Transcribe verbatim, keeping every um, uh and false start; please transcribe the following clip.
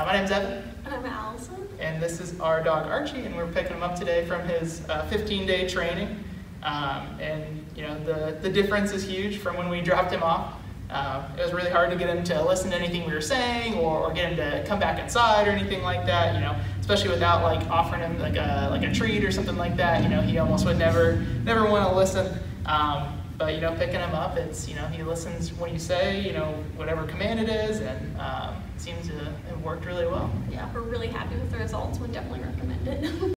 Uh, my name's Evan. And I'm Allison. And this is our dog Archie, and we're picking him up today from his fifteen day uh, training. Um, and you know, the, the difference is huge from when we dropped him off. Uh, it was really hard to get him to listen to anything we were saying, or, or get him to come back inside or anything like that, you know, especially without like offering him like a, like a treat or something like that. You know, he almost would never, never want to listen. Um, but, you know, picking him up, it's, you know, he listens when you say, you know, whatever command it is, and um, it seems to have worked really well. Yeah, we're really happy with the results. Would definitely recommend it.